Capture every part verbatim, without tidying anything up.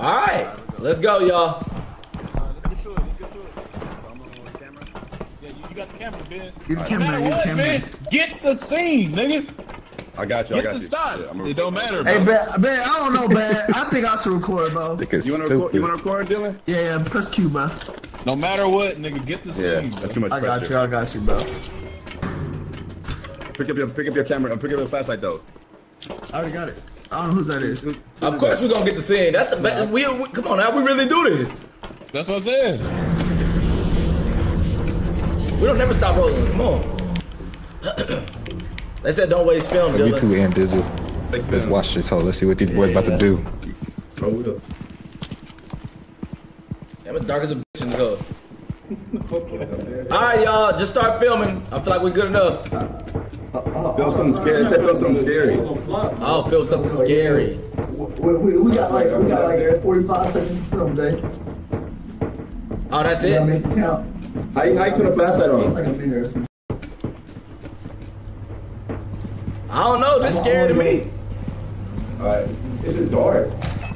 All right, let's go, y'all. You got the camera, Ben. Get the camera, get the camera. Get the scene, nigga. I got you, I got you. Yeah, it don't matter, bro. Hey, Ben, Ben, I don't know, Ben. I think I should record, bro. You want to record, you want to record, Dylan? Yeah, yeah, press Q, bro. No matter what, nigga, get the scene. Yeah, that's too much pressure. I got you, I got you, bro. Pick up your, pick up your camera, pick up your flashlight, though. I already got it. I don't know who that is. Who, who of course we're going to get the scene. That's the best. We, we, come on, now we really do this. That's what I'm saying. We don't never stop rolling. Come on. They said don't waste film, Dylan. You two and Dizzle. Let's watch this whole. Let's see what these boys yeah, about yeah. to do. Hold up. Damn, it's dark as a bitch in the club. All right, y'all. Just start filming. I feel like we're good enough. Uh, uh, uh, feel something scary. I feel something scary. I'll feel something scary. We, we, we got like we got like forty-five seconds to film, Jay. Oh, that's it? You know what I mean? Yeah. How you, how you turn the flashlight on? I don't know, this is scary to me. Alright, it's just dark.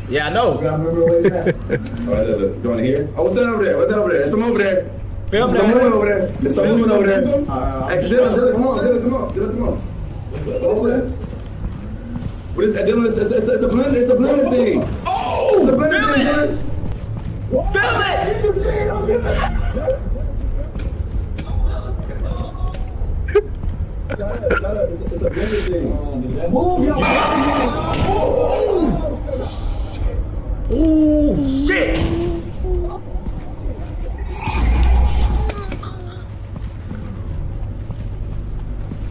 Yeah, I know. I remember where it's at. Alright, look, look. You want to hear? Oh, what's that over there? What's that over there? There's someone over there. Film There's someone over there. There's someone over there. Hey, Dylan, Dylan, come on, Dylan, come on, Dylan, come on. Over there. What is that, Dylan? It's, it's, it's a blender, it's a blender thing. Oh! Film it! Film it! Did you see it? I'm giving it! Shut up, shut up. It's, it's a blender thing. Move your body. Oh, shit.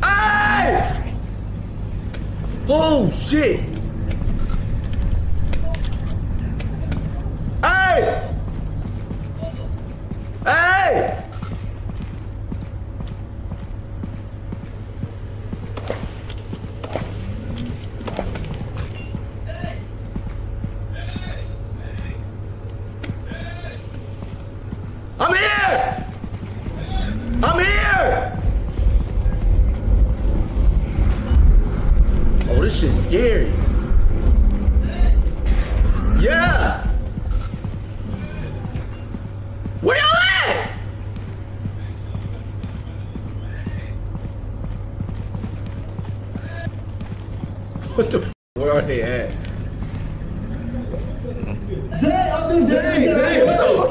Hey! Oh, shit. Hey! Hey! I'm here! I'm here! Oh, this shit's scary. Yeah! Where y'all at? What the f? Where are they at?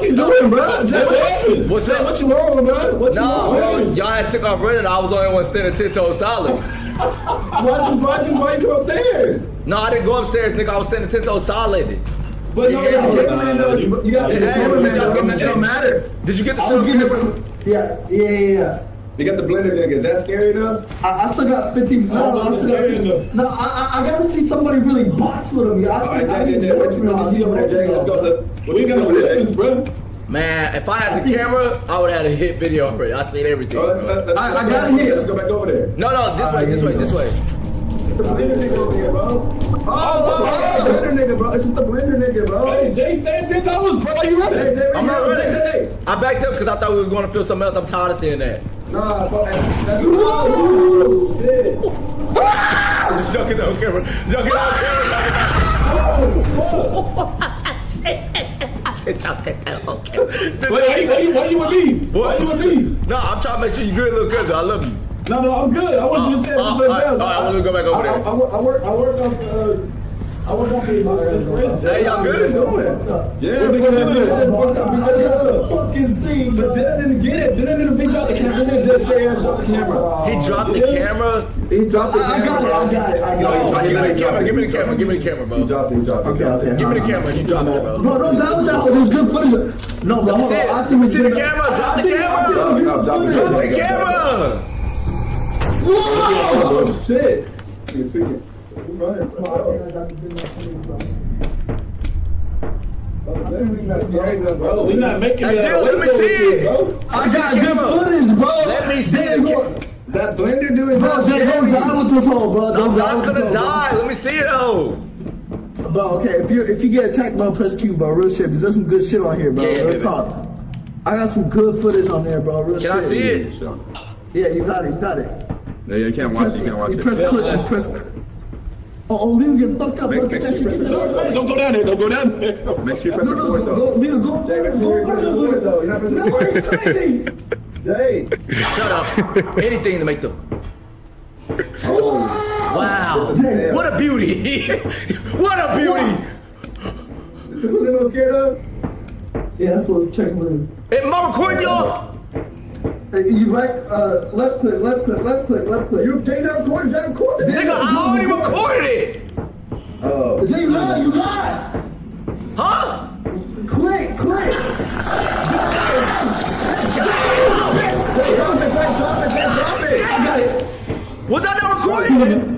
Doing, bro? Jay, what's up? What you on, bro? What you on? No, y'all had took off running. I was the only one standing ten toes solid. Why'd you, why'd you, why'd you go upstairs? No, I didn't go upstairs, nigga. I was standing ten toes solid. But no, yeah, you, man, though, you, you got the cameraman. It don't matter. Did you get the show? Yeah, yeah, yeah. You got the blender, nigga. Is that scary enough? I, I still got fifty. No, I still got fifty. No, I, I gotta see somebody really box with him. All right, Jay, Jay, what you want to see over there, Jay? Let's go. What you got over there, bro? Man, if I had the camera, I would have had a hit video already. I seen everything. Oh, let's, let's, let's I, I got it here. Let's go back over there. No, no, this way, this way, this way. It's a blender nigga over here, bro. Oh, oh, it's a blender nigga, bro. It's just a blender nigga, bro. Hey, Jay, stand ten dollars, bro. Are you ready? Hey, Jay, I'm not ready. I backed up because I thought we was going to feel something else. I'm tired of seeing that. Nah, bro. That's oh, shit. Junk it on camera. Junk it on camera. Oh, fuck. Okay. Wait, wait, wait, why you with me? What? Why you with me? No, I'm trying to make sure you good, little cousin. I love you. No, no, I'm good. I want uh, you to stand uh, uh, down. Uh, I, I want to go back over I, there. I, I, I work. I work on. Uh, I work on being my friend. Hey, y'all good? Yeah, we good. Fucking scene, but Dylan didn't get it. Dylan didn't drop the camera. Dylan dropped the camera. He dropped the camera. He dropped the camera. I got it. I got it. I got it. Give me the camera. Give me the camera. Give me the camera, bro. He dropped it. He dropped it. Okay, okay. Give me the camera. You dropped it, bro. Bro, don't doubt that. There's good footage. No, bro. I think we see the camera. Drop the camera. Drop the camera. Whoa! Oh shit. You're tweaking. Running, bro. Bro, we not making it. Dude, let me see it. Bro. I got good footage, bro. Let me see it. That blender doing bro, that. Don't die with this hole, bro. Don't die with this hole. I'm not gonna die. Let me see it, though. Bro, okay. If you if you get attacked, bro, press Q, bro. Real shit. Because there's some good shit on here, bro. Yeah, real talk. I got some good footage on there, bro. Real shit. Can I see it? Yeah, you got it. You got it. No, you can't watch it. You can't watch it. Press click. Press. Oh, Leland, get fucked up. Make, make that shit. Don't go down there. Don't go down there. Make sure you press no, the board, no, though. Leland, go for it. Go for the board, though. You're not pressing the board. Jay. Shut up. Anything to make the... Oh. Wow. Damn. What a beauty. What a beauty. Is this what they were scared of? Yeah, that's what I was checking on. Hey, am I recording, y'all? Hey, you right, uh, left click, left click, left click, left click. You Jay not recording, Jay recorded it. Nigga, I already recorded it. Oh. Jay, you lied, you lied. Huh? Click, click. Drop it, drop it, drop it, I got it. Was I not recording?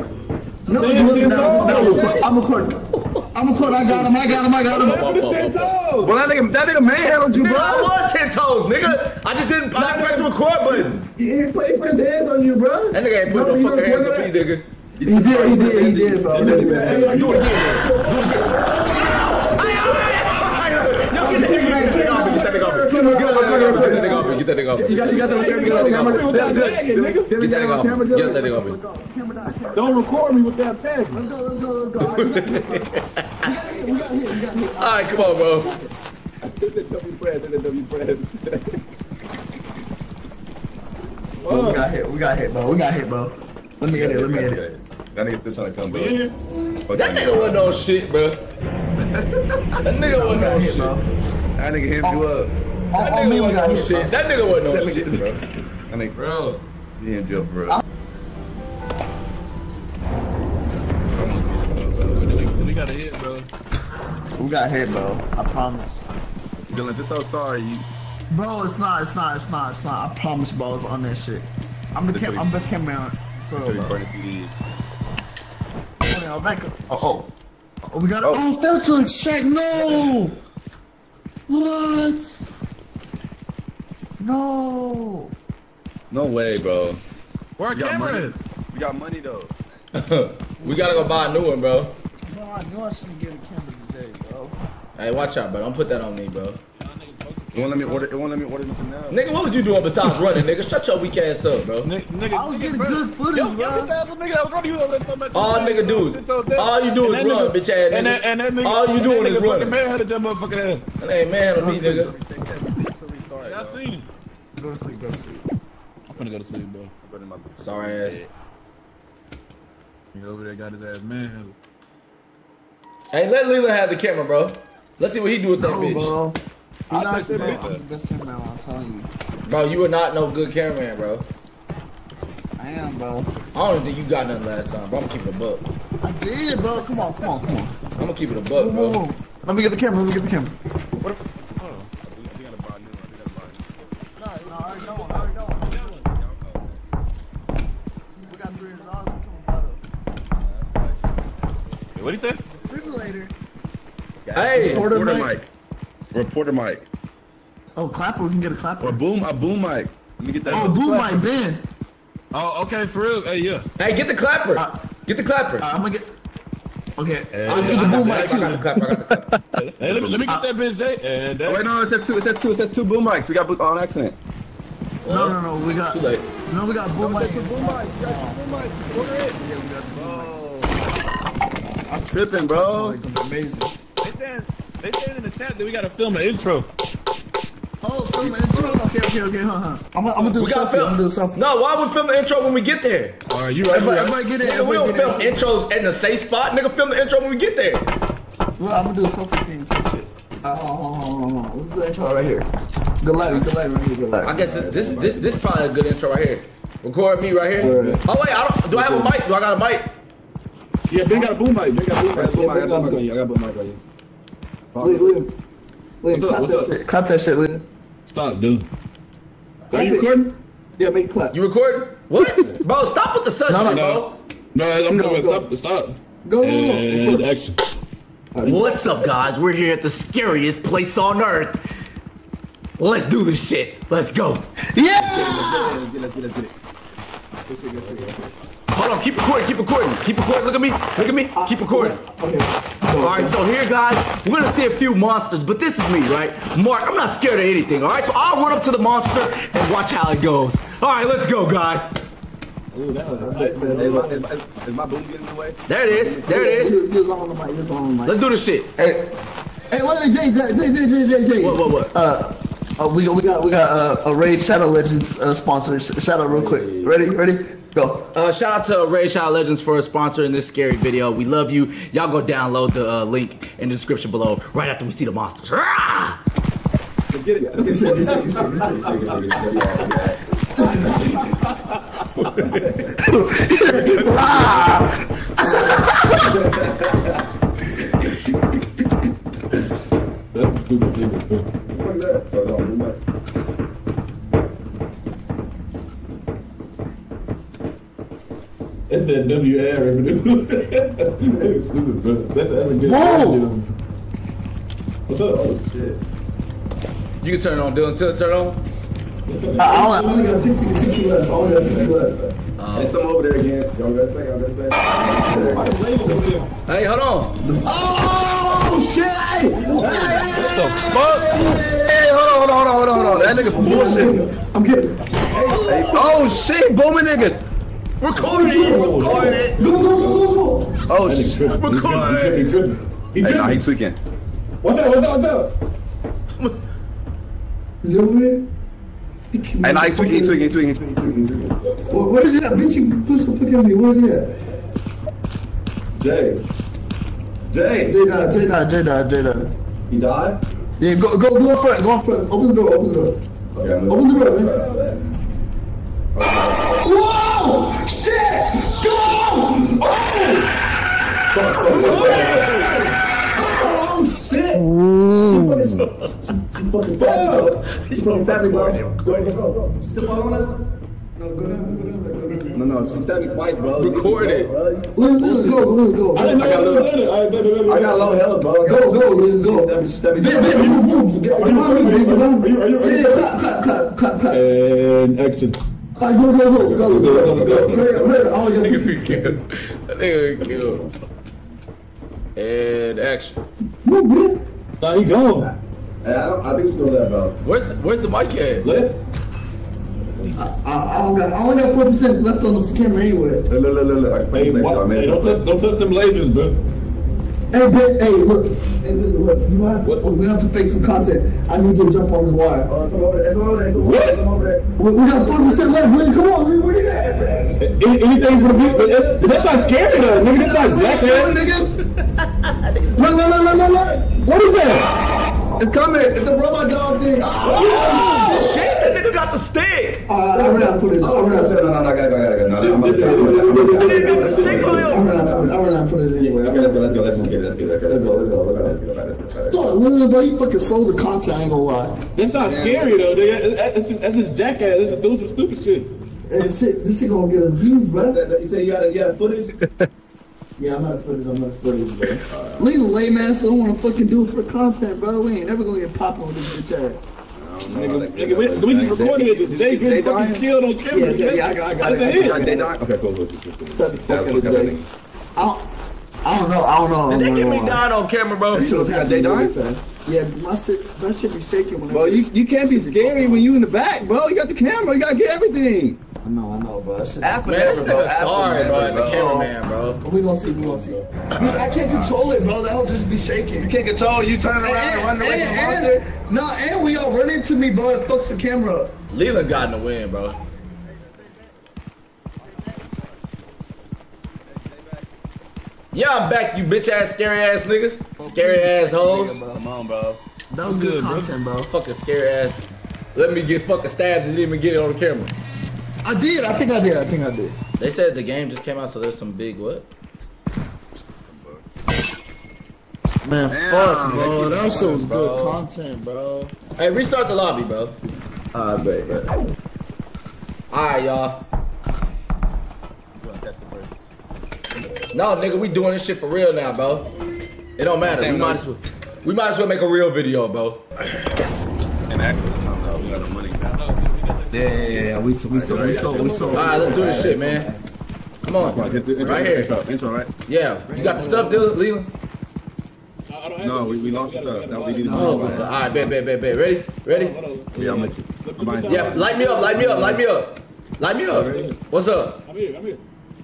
No, it wasn't. No, I'm recording. I'm recording. I got him. I got him. I got him. Well, that nigga, that nigga manhandled you, bro. I was ten toes, nigga. I just didn't. I didn't press the record button. He put his hands on you, bro. That nigga ain't put no fucking hands on me, nigga. He did. He did. He did, bro. Do it again. Do it again. Yo, get that nigga off me. Get that nigga off me. Get that nigga off me. Get that nigga off me. You got. You got that nigga. Get that nigga off me. Get that nigga off me. Don't record me with that tag. Let's go, let's go, let's go. All right, we got here, we got here. All right, come on, bro. This is W Prez, this is W Prez. We got hit, we got hit, bro. We got hit, bro. Let me edit, let me edit. That nigga still trying to come, bro. Yeah. That nigga wasn't on shit, bro. That nigga wasn't on shit, bro. That nigga hit you up. That nigga wasn't on shit. That nigga wasn't on shit, bro. That nigga, bro. He in jail for real. We got hit, bro. I promise. Dylan, just so sorry. You... Bro, it's not. It's not. It's not. It's not. I promise, bro. It's on that shit. I'm the this cam. I'm best cameraman. Bro, bro. I'm back up. Oh, oh, oh. We got. Oh, oh filter extract. No. What? No. No way, bro. Where are cameras? We got money though. We gotta go buy a new one, bro. No, I knew I shouldn't get a camera. Hey, watch out, bro. Don't put that on me, bro. It won't let me order, it won't let me order nothing now. Nigga, what was you doing besides running, nigga? Shut your weak ass up, bro. N nigga, I was nigga, getting bro. good footage, yo, bro. Yo, all nigga do, all you do is and run, nigga, bitch ass nigga. And that, and that nigga. All you doing is running. Man had to jump motherfucking ass. That ain't man on me, nigga. I seen him. Go to sleep, go to sleep. I'm finna go to sleep, bro. Sorry, ass. Nigga over there got his ass manhandled. Hey, let Leland have the camera, bro. Let's see what he do with that no, bitch. Bro. You're not, bro. I'm the best cameraman, I'm telling you. Bro, you are not no good cameraman, bro. I am, bro. I don't think you got nothing last time, bro. I'm gonna keep it a buck. I did, bro. Come on, come on, come on. I'm gonna keep it a buck, bro. Whoa, whoa. Let me get the camera, let me get the camera. What if, hold on. I think I gotta buy a new one, I think I gotta buy a new one. No, I already know one, I already know one. We got three hundred dollars, we can't buy it. What do you think? Later. Hey, reporter, reporter mic. mic. Reporter mic. Oh, clapper. We can get a clapper. Or boom, a boom mic. Let me get that. Oh, boom clapper. mic, Ben. Oh, okay, for real. Hey, yeah. Hey, get the clapper. Uh, get the clapper. Uh, I'm gonna get. Okay. Hey, I'll get the boom mic too. I got the clapper. I got the clapper. Hey, let me, let me get uh, that bitch, Jay. And that... Oh, wait, no, it says two. It says two. It says two boom mics. We got on accident. No, no, no. We got. Too late. No, we got boom no, mics. Two boom mics. We got two boom mics. Order it. Yeah, we got two boom mics. I'm tripping, bro. Amazing. They said, they said in the chat that we gotta film an intro. Oh, film an intro? Okay, okay, okay, huh? I'm gonna do something. No, why would we film the intro when we get there? All right, you right. Everybody get it. We don't film intros in the safe spot. Nigga, film the intro when we get there. Well, I'm gonna do a selfie thing type shit. Uh, hold on, hold on, hold on. Let's do the intro right here. Good light, good light, right here, good light. I guess this, this, this probably a good intro right here. Record me right here. Oh wait, I don't. Do I have a mic? Do I got a mic? Yeah, Ben got a boom mic. Ben got a boom mic. Yeah, I got a boom mic on you. I got a boom mic on you. Leland, Leland, clap what's that up? shit. Clap that shit, Leland. Stop, dude. Are you recording? Yeah, make it clap. You recording? What? Bro, stop with the such no, shit, no. bro. No, I'm going stop. Stop. Go, go, go. And action. What's up, guys? We're here at the scariest place on earth. Let's do this shit. Let's go. Yeah! Let's get it, let's get it, let's get it. Let's get it, let's get it, let's get it. Hold on, keep recording, keep recording, keep recording, look at me, look at me, keep recording. Okay. Okay. Alright, so here guys, we're gonna see a few monsters, but this is me, right? Mark, I'm not scared of anything, alright? So I'll run up to the monster and watch how it goes. Alright, let's go guys. Ooh, that was a is, is, my, is, is my booty getting in the way? There it is. There it is. Let's do this shit. Hey, hey, what is J J J J J J? What, what, what? Uh, uh we we got we got uh, a Raid Shadow Legends uh, sponsor. Shout out real quick. Ready, ready. Go. Uh, shout out to Raid Shadow Legends for sponsoring this scary video. We love you. Y'all go download the uh, link in the description below right after we see the monsters. Rah! So get it. Get it. That's a stupid thing. What is that? Oh, no, that's that W A R revenue. That's stupid, bro. That's the other good. Whoa! What's up? Oh, shit. You can turn it on, Dylan. Turn it on. I only got sixty left. I only got sixty left. There's some over there again. Y'all got to y'all got to Hey, hold on. Oh, shit! Hey! What the fuck? Hey, hold on, hold on, hold on, hold on. That nigga bullshit. I'm kidding. Oh, shit, booming niggas. Record it! Record it! Go, go, go, go, go! Oh, shit! Record it! He tripping. He tripping. Hey, nah, he tweaking. What's up? What's up? What's up? Is he over here? He hey, nah, he tweaking. He tweaking. He tweaking. He tweaking. He tweaking. He tweaking. Where is he at? Bitch, you push the fuck out of me. Where is he at? Jay. Jay. Jay died. Jay died. Jay died. Jay died. He died? Yeah, go, go, go in front. Go in front. Open the door. Open the door. Okay, open the door, man. Whoa! Oh, shit! Go! Oh! Oh, oh shit! She fucking stabbed me, She fucking stabbed me, bro. Go ahead, go. She still following us? No, go down, go down, go down. No, no, she stabbed me twice, bro. Record it. Let's go, let's go. I didn't know you was I got low health, bro. Go, go, let's go. She stabbed me. Move, move. Are you, are you, are you? Yeah, clap, clap, clap, clap. And action. I go go go go go go go! Nigga be killed. Nigga be killed. And action. How you going? Hey, I, don't, I think still that bro. Where's the, where's the mic at? Lit? I, I, I don't got I only got four percent left on the camera anyway. Look look look look! Hey, what, man, don't touch don't touch them lasers, bro. Hey, but, hey, look, hey, look, look. You have, what? We have to fake some content. I need to jump on this wire. Oh, some over there, some over there, some over there. What? We, we got forty percent left, Lynn, come on, Lynn, where you at, man? Anything for the people, that's not scary, though, nigga, that's not black, man. Niggas. Look, look, look, look, look, what is that? It's coming, it's a robot dog thing. Oh, oh shit, that nigga got the stick. Uh, I ran out of footage, I ran out of footage. No, no, no, I got it, I got it, I got it, I'm gonna get it. That nigga got the stick on him. I ran out of footage, I ran out of footage anyway. Okay, let's go, let's go, let's go. Let's go, let's go, let's go, let's go, let's go, let's go, let's go. Literally, bro, you fucking sold the content, I ain't gonna lie. That's not yeah. scary, though, dude. That's just, that's just jackass. That's just doing some stupid shit. Hey, shit, this shit gonna get abused, bro. That, that, you say you got a, you got a footage? Yeah, I'm out of footage, I'm out of footage, bro. Right. Leave the lame ass, I don't wanna fucking do it for content, bro. We ain't never gonna get popped on this bitch ass. Nigga, nigga, we, we just recorded it. Did they get fucking killed on camera? Yeah, yeah, I got, I got it. That's a hit. They died? Okay, cool, cool, cool. Stop the fuck out of Jay. I'll... I don't know, I don't know. Did they get me down on camera, bro? That's what's happening. They dying? Yeah, my shit, my shit be shaking when I... Bro, you, you can't be scary when you in the back, bro. You got the camera, you gotta get everything. I know, I know, bro. After man, this nigga sorry, bro, as a cameraman, bro. We gonna see, we gonna see. I mean, I can't control it, bro. That'll just be shaking. You can't control it, you turn around and, and, and run away from the monster? No, and we all run into me, bro. It fucks the camera up. Leland got in the wind, bro. Yeah, I'm back, you bitch ass, scary ass niggas. Oh, scary ass hoes. Nigga, come on, bro. That was good, good content, bro. bro. Fucking scary ass. Let me get fucking stabbed and didn't even get it on the camera. I did, I think I did, I think I did. They said the game just came out, so there's some big what? Man, damn, fuck, bro. That shit was bro. good content, bro. Hey, restart the lobby, bro. Alright, babe, babe. Alright, y'all. No, nigga, we doing this shit for real now, bro. It don't matter. We might as well, we might as well make a real video, bro. And actually, no, we got the money. Yeah, yeah, yeah. We so, we so, we so, we so. All right, let's do this shit, man. Come on, right here. Intro, right? Yeah. You got the stuff, Dylan, Leland? No, we we lost the stuff. That we need to do. All right, bet, bet, bet, bet. Ready? Ready? Yeah, I'm with you. Yeah, light me up, light me up, light me up. Light me up. What's up? I'm here, I'm here.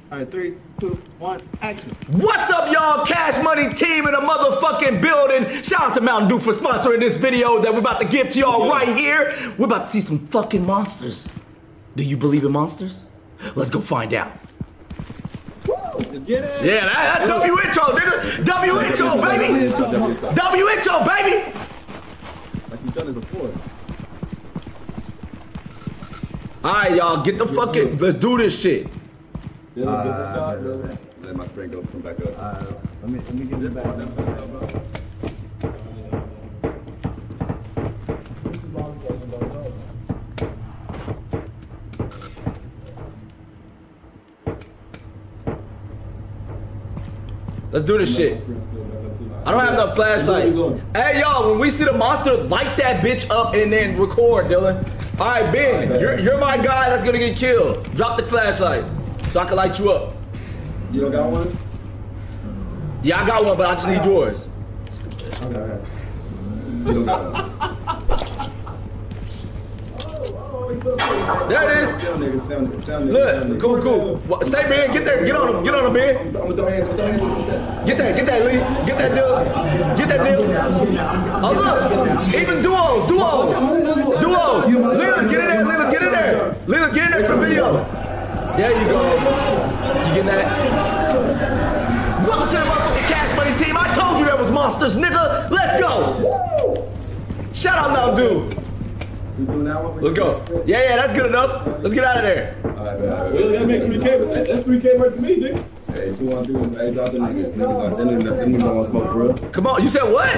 All right, three, two, one, action. What's up, y'all? Cash Money team in the motherfucking building. Shout out to Mountain Dew for sponsoring this video that we're about to give to y'all right here. We're about to see some fucking monsters. Do you believe in monsters? Let's go find out. Woo. Get it. Yeah, that, that's W intro, nigga. W intro, baby. W intro, baby. Like you've done it before. All right, y'all, get the fucking, let's do this shit. Yeah, uh, get the shot, let, let, let my spring go, come back up. Uh, let me, let me get it back up. Let's do this shit. I don't have enough flashlight. Hey, y'all, when we see the monster, light that bitch up and then record, Dylan. All right, Ben, you're, you're my guy that's gonna get killed. Drop the flashlight. So I can light you up. You don't got one? Yeah, I got one, but I just need yours. Okay, alright. You don't got one. There it is. Look, cool, cool. Stay, Ben. Get there. Get on him. Get on him, Ben. Get that. Get that, Lee. Get that deal. Get that deal. Oh, look. Even duos. Duos. Duos. Leland, get in there. Leland, get in there. Leland, get in there for the video. There you go. You getting that? Welcome to the motherfucking Cash Money team. I told you there was monsters, nigga. Let's go. Shout out Mountain Dew. Let's go. Yeah, yeah, that's good enough. Let's get out of there. All right, man. All right, man. That makes three K. That's three K worth to me, nigga. Hey, two on dudes. Hey, drop them niggas. Niggas don't want to smoke, bro. Come on, you said what?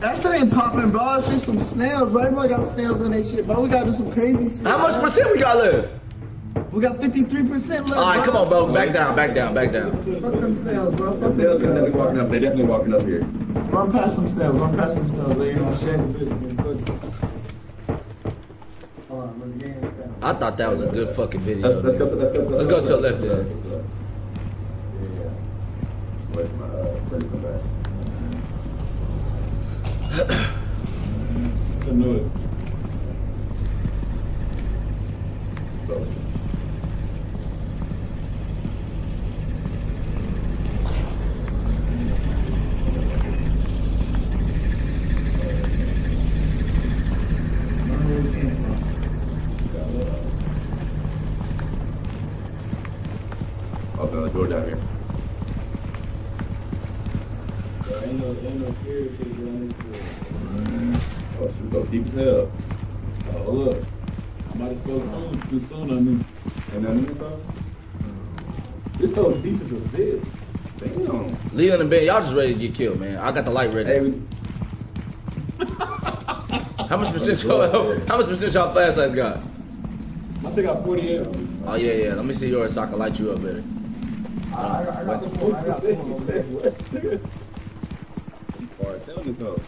That shit ain't popping, bro. It's just some snails, bro. Everybody got snails on that shit, bro. We got to do some crazy shit. How much percent we got left? We got fifty-three percent left. All right, come on, bro. Back down, back down, back down. Fuck them sales, bro. Fuck them sales. They're walking up. They're definitely walking up here. Run past them sales. Run past them sales. They ain't gonna share the video. Hold on, let me get in sales. I thought that was a good fucking video. Let's go to let's go. Let's go to the left there. Yeah. Wait, my friend come back. I knew it. So. Leland and Ben, y'all just ready to get killed, man. I got the light ready. Hey, we... How much percent y'all how much percent y'all flashlights got? I think I got forty-eight. Oh yeah, yeah. Let me see yours so I can light you up better. I got, I got four. I got four.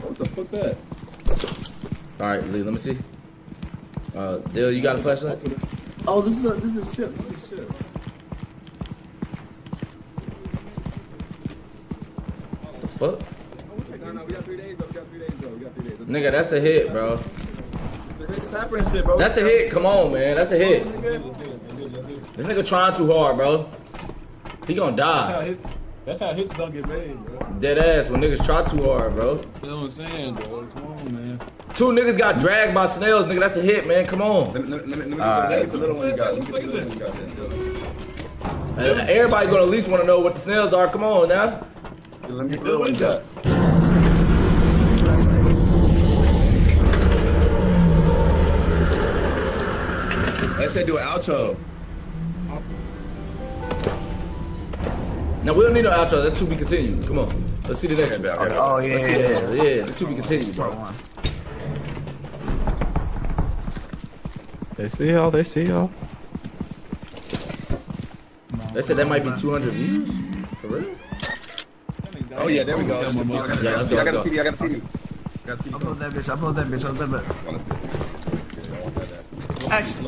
What the fuck that? Alright, Lee, let me see. Uh Dale, you got a flashlight? Oh, this is a, this is a ship. This is a ship. Fuck. No, no, we got three days though, we got three days though, we got three days. Nigga, that's a hit, bro. That's a hit, come on, man, that's a hit. This nigga trying too hard, bro. He gonna die. That's how hits don't get made, bro. Dead ass when niggas try too hard, bro. That's what I'm saying, bro. Come on, man. Two niggas got dragged by snails, nigga, that's a hit, man, come on. Let me, let me, let me get the little one you got. Let me get the little one you got. Everybody gonna at least wanna know what the snails are, come on now. Let me do it. That. I said do an outro. Now we don't need no outro. That's to be continued. Come on. Let's see the next okay, one. Oh yeah, yeah, yeah. That's to be continued, bro. They see y'all. They see y'all. They said that might be two hundred views. For real? Oh yeah, there we go. Yeah, let's go. I got a T V, I got a T V. Upload that bitch, upload that bitch, upload that bitch. Action.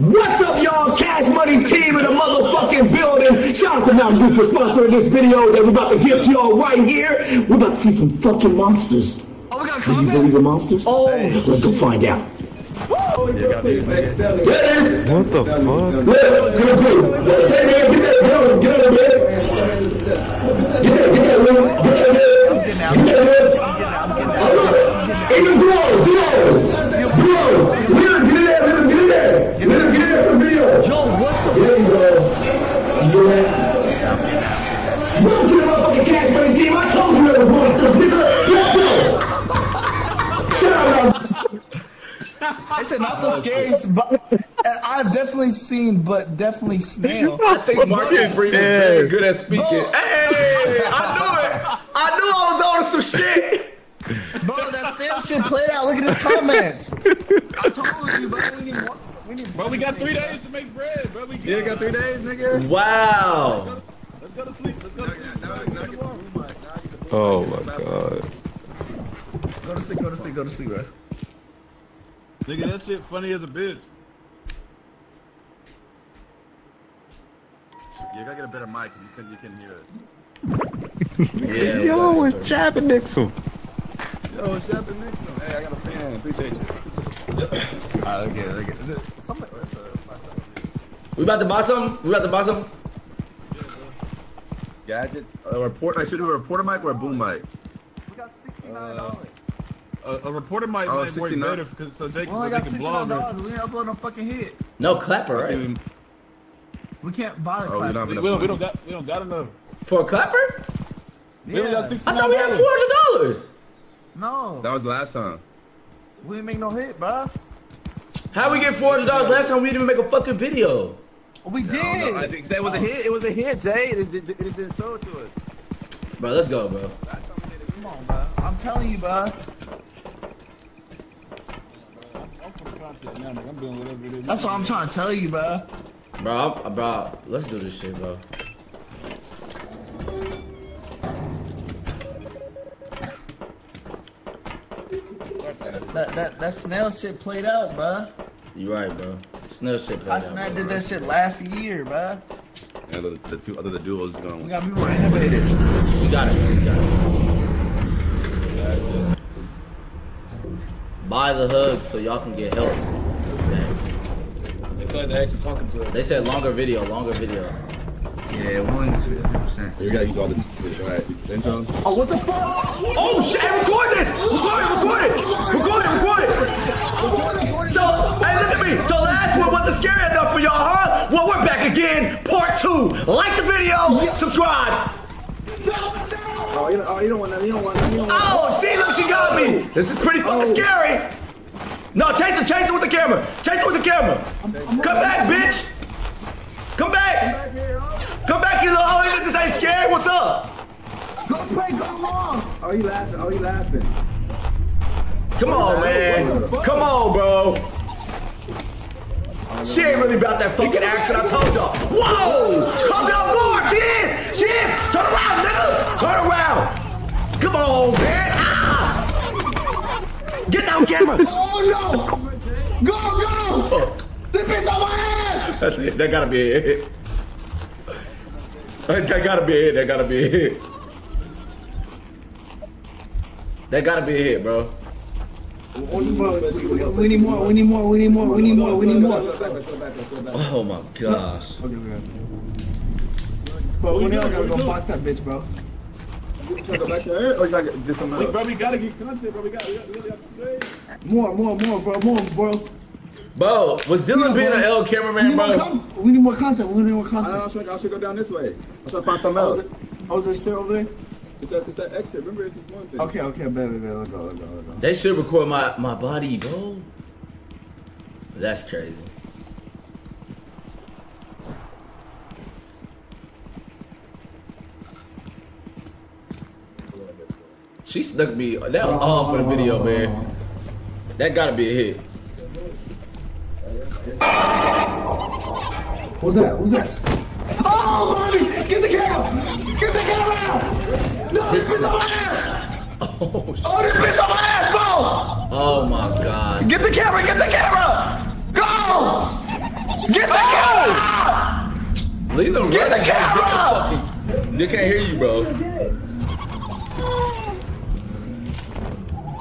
What's up, y'all? Cash Money team in the motherfucking building. Shout out to Mountain Dew for sponsoring this video that we're about to give to y'all right here. We're about to see some fucking monsters. Oh, we got comments? Do you believe in monsters? Oh, let's go find out. Woo! What the fuck? I said not the scariest, but I've definitely seen, but definitely snail. I think Marcus Breed is very good at speaking. Bro. Hey, I knew it. I knew I was on some shit. Bro, that snail shit played out. Look at his comments. I told you, bro. We need more. We need more. Bro, we got three days to make bread, bro. We got, yeah, got three days, nigga. Wow. Let's go to sleep. Let's go to sleep. Now, now, now, now, now, now, oh my god. Go to sleep. Go to sleep. Go to sleep, bro. Nigga, that shit funny as a bitch. You gotta get a better mic because you couldn't hear it. Yeah, yo, it's Chap and Nixon. Yo, it's Chap and Nixon. Hey, I got a fan. Appreciate you. Alright, look at it, look at it. We about to buy something? We about to buy something? Gadget? A report? I should do a reporter mic or a boom mic? We got sixty-nine dollars. Uh, A, a reporter might oh, might work better because so they, well, so they can blog. Well, I got sixty-nine dollars. We ain't uploading no fucking hit. No clapper, right? We, we can't buy a oh, clapper. We, we, don't, we don't got we don't got enough for a clapper. Yeah. We don't got sixty-nine dollars. I thought we had four hundred dollars. No, that was last time. We didn't make no hit, bro. How we get four hundred dollars last time? We didn't even make a fucking video. We did. No, no, I think that was a hit. It was a hit, Jay. It just didn't show it to us. Bro, let's go, bro. Come on, bro. I'm telling you, bro. That's what I'm trying to tell you, bro. Bro, I'm, bro, let's do this shit, bro. That that that snail shit played out, bro. You right, bro. Snail shit played out. I did that shit last year, bro. Yeah, the, the two other the duos going. We got people innovative. We got it. We got it. Buy the hug so y'all can get help. They said they're actually talking to us. They said longer video, longer video. Yeah, one is fifty percent. You gotta use all the. Alright. Oh, what the fuck? Oh shit! Hey, record this! Record it! Record it! Record it! Record it! So, hey, look at me! So last one wasn't scary enough for y'all, huh? Well, we're back again, part two. Like the video, subscribe. Oh, you don't, oh, you don't want that. You don't want that. You don't want oh, that. See, look, she got me. This is pretty fucking oh. scary. No, chase her, chase her with the camera. Chase her with the camera. I'm, I'm Come back, right. bitch. Come back. Come back, here, huh? Come back, you little hoe. You just ain't scared. What's up? Go play, go long. Oh, you laughing. Oh, you laughing. Come What's on, man. Come on, bro. She ain't really about that fucking action. I told y'all. Whoa. Come down more. She is. She is. Turn around, nigga. Turn around. Come on, man! Ah! Get down camera! Oh no! Go, go! Fuck. This bitch on my ass! That's it. That gotta be a hit. That gotta be a hit. That gotta be a hit. That gotta be a hit, bro. We need more. We need more. We need more. We need more. We need more. Oh my gosh! But we now gotta go box that bitch, bro. You trying to go back to her, or you gotta get some else? Bro, we gotta get content, bro. We gotta, we gotta, we gotta get content. More, more, more, bro. More, bro. Bro, was Dylan yeah, being bro. an L cameraman, bro? We need more content. We need more content. I, I, should, I should go down this way. I should find something else. Oh, is there still over there? It's that, it's that exit. Remember, it's just one thing. Okay, okay, baby, baby. Let's go, let's go, let's go. They should record my, my body, bro. That's crazy. She snuck me. That was all for the video, man. That gotta be a hit. Who's that? Who's that? Oh, mommy! Get the camera! Get the camera out! No, this bitch on my ass! Oh, shit. Oh, this bitch on my ass, bro! Oh, my God. Get the camera! Get the camera! Go! Get the camera! Leland, get the camera! They can't hear you, bro.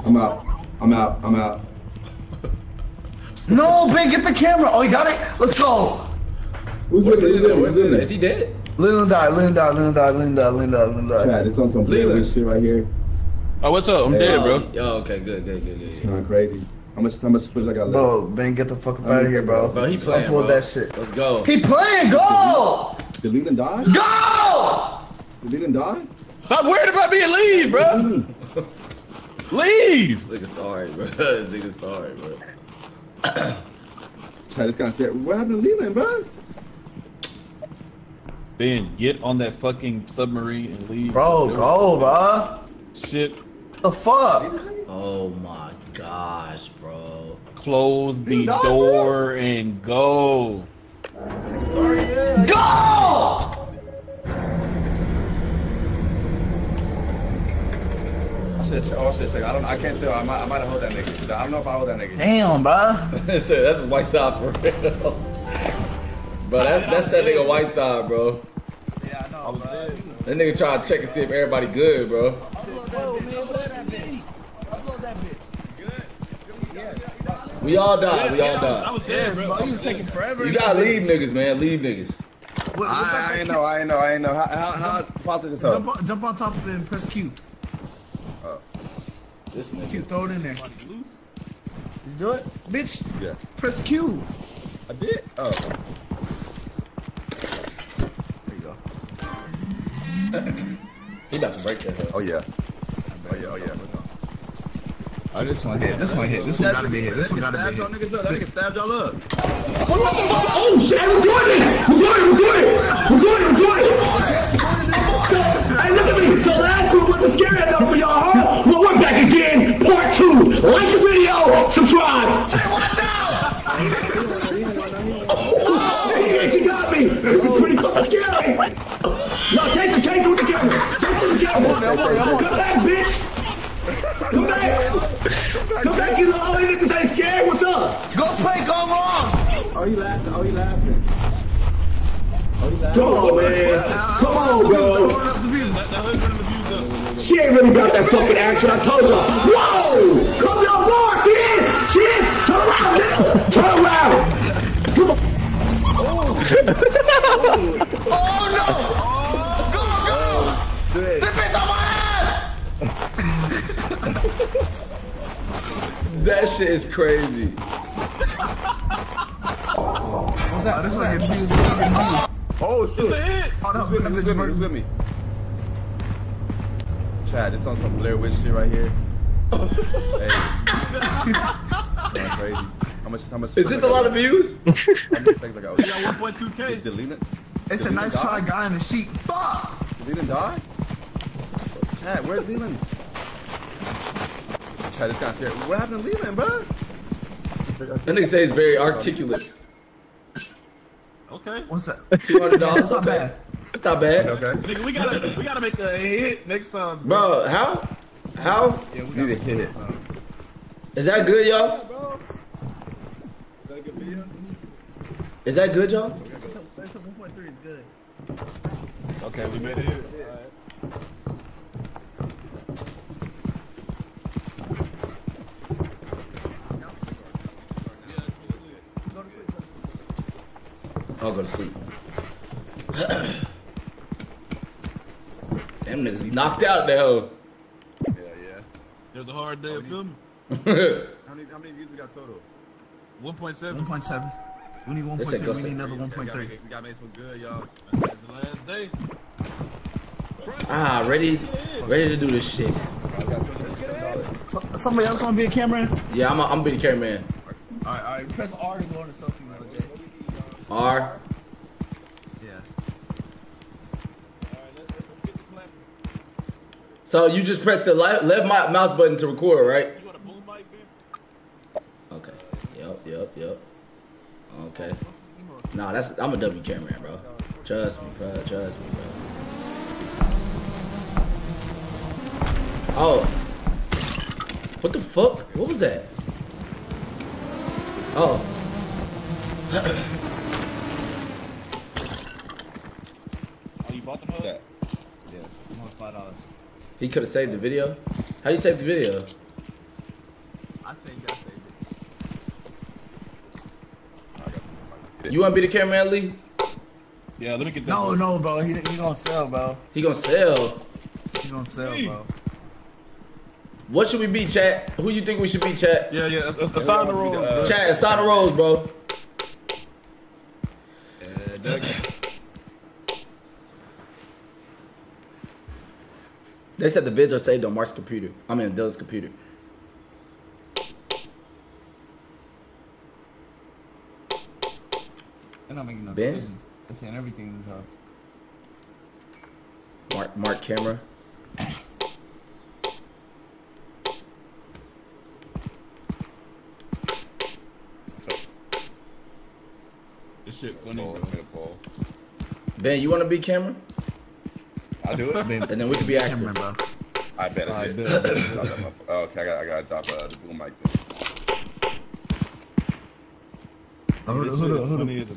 I'm out. I'm out. I'm out. No, Ben, get the camera. Oh, you got it? Let's go. Who's What's Leland? What's Leland? Is he dead? Leland died, Leland died, Leland died, Leland died, Leland died, Leland died. Chad, it's on some Leland shit right here. Oh, what's up? I'm hey, dead, bro. Oh, okay, good, good, good, good. It's kind of crazy. How much, how much footage I got left? Bro, Ben, get the fuck up out of here, bro. Bro, he playing, bro. Upload that shit. Let's go. He playing, go! Did Leland die? Go! Did Leland die? Stop worried about being lead, bro. Leave! This nigga sorry, bro. This nigga sorry, bro. Try this guy scared. What happened to Leland, bro? Ben, get on that fucking submarine and leave. Bro, bro. go, bro. Shit. The fuck? Oh my gosh, bro. Close the no, door bro. and go. I'm sorry, yeah. Go! Oh shit, check. I don't. I can't tell. I might. I might have hold that nigga. I don't know if I hold that nigga. Damn, bro. That's his white side for real. Bro, that's that's that nigga white side, bro. Yeah, I know, bro. That nigga try to check and see if everybody good, bro. Upload that bitch. Upload that bitch. Upload that bitch. Good. Yes. We all died. We all died. I was dead, bro. I was taking forever. You gotta leave niggas, man. Leave niggas. I ain't know. I ain't know. I ain't know. How how how this jump jump on top of it and press Q. This nigga. Q, throw it in there. You do it? Bitch, yeah. Press Q. I did? Oh. There you go. He about to break that hook. Oh, yeah. Oh, yeah, oh, yeah. Oh, this one hit. This one hit. This one gotta be hit. This one gotta be hit. That nigga stabbed y'all up. Oh, shit. We're doing it. We're doing it. We're doing it. We're doing it. We're doing it. So, hey, look at me. So last week wasn't scary enough for y'all, huh? Well, we're back again. Part two. Like the video. Subscribe. Hey, watch out! Oh, shit. She got me. This is pretty fucking scary. No, chase her. Chase her with the camera. Chase her with the camera. Come on, come back, bitch. Come back. Come back. You know, all these niggas ain't scared. What's up? Go play, go on. Oh, you laughing. Oh, you laughing. Come on, man. Come on, bro. She ain't really got that fucking action. I told y'all. Whoa! Come on, more, kid! Kid! Turn around, nigga! Turn around! Come on. Oh, no! Oh, go, go! This bitch on my ass! That shit is crazy. What's that? This is like a music. Oh shit! Oh no, with me, with me, with me. Chad, this on some Blair Witch shit right here. Hey, that's crazy. How much? How much? Is this a lot of views? I got one point two K. Did Leland? It's a nice try, guy in the sheet. Fuck! Did Leland die? Chad, where's Leland? Chad, this guy's here. What happened to Leland, bro? That nigga says very articulate. Okay. What's that? two hundred dollars. That's not bad. That's not bad. Okay. Nigga, we gotta, we gotta make a hit next time. Bro, bro how? How? Yeah, we need a hit. It. Bro. Is that good, y'all? Is that a good video? Is that good, y'all? That's a one point three is good. Okay, we made it. All right. I'll go to sleep. Damn niggas knocked out that hoe. Yeah, yeah. It was a hard day of filming. How many, how many views we got total? one point seven. one point seven. We need one point three. We need another one point three. We got made some good, y'all. That's the last day. Ah, ready, ready to do this shit. So, somebody else want to be a cameraman? Yeah, I'm gonna be the cameraman. All right, all right. Press R to go on to something. R. Yeah. So you just press the left, left mouse button to record, right? You want a boom mic, man? Okay. Yep, yep, yep. Okay. Nah, that's I'm a W cameraman, bro. Trust me, bro. Trust me, bro. Oh. What the fuck? What was that? Oh. Yeah. Yeah. five dollars. He could have saved the video. How do you save the video? I saved it. I saved it. You wanna be the cameraman, Lee? Yeah, let me get that. No, no, bro. He, he gonna sell, bro. He gonna sell. He gonna sell, hey. bro. What should we be, chat? Who you think we should be, chat? Yeah, yeah. It's, it's the sign of the rose. Chat, it's sign of the rose, bro. Yeah, they said the vids are saved on Mark's computer. I mean, Dylan's computer. They're not making no ben? decision. They're saying everything in this house. Mark, Mark camera. This shit funny, ball, bro. Ben, you wanna be camera? I'll do it. Ben, and then we could be actors. Camera, bro. I bet I did. Oh, okay, I gotta, I gotta drop uh, the boom mic then. Oh, who, who, who, who, who, who,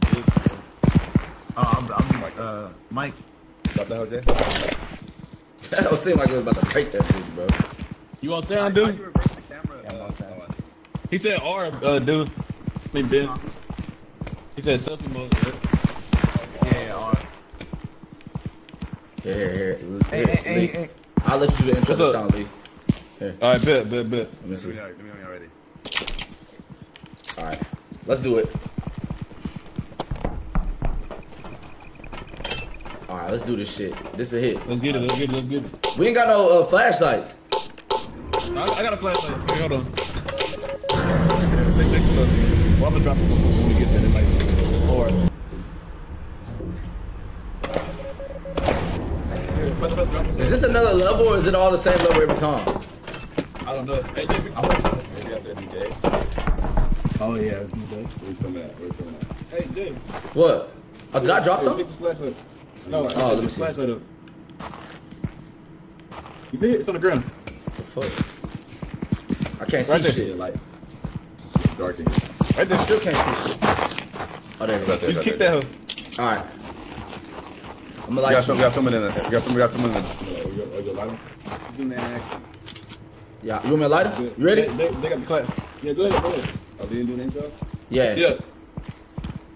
oh, I'm, I'm Mike. Uh, Mike. Drop that hotel. That don't seem like it was about to break that bitch, bro. You on sound, dude? I, I you reverse the camera. Yeah, uh, sound. Right. He said R, uh, dude. I mean, Ben. Uh-huh. He said selfie mode. Yeah, R. Here, here, here. Hey, here, hey, Lee. Hey, hey. I'll let you do the intro this time, Lee. Here. All right, bet, bet, bet. Let me see. Let me know you're ready. All right, let's do it. All right, let's do this shit. This is a hit. Let's get it, let's get it, let's get it. We ain't got no uh, flashlights. I, I got a flashlight. Hey, hold on. Take, take a look. Well, I'm gonna drop it before we get there. It might be hard. Is this another level or is it all the same level every time? I don't know. Hey, J B, I want to maybe after every day. Oh, yeah, every day. Where's the map? Where's the map? Hey, Jim. What? Oh, did I drop something? No, oh, I let me see. Flashlight up. You see it? It's on the ground. What the fuck? I can't right see there. shit. Like, dark in here. Right there, still can't see shit. Oh, there we go. Just kick that hoe. All right. I'm gonna light you. We got someone in there. We got someone, we got someone in there. We got, we got light on. Yeah, you want me to light him? You ready? They, they, they got the clap. Yeah, go ahead, go ahead. Are they doing the intro? Yeah. Yeah.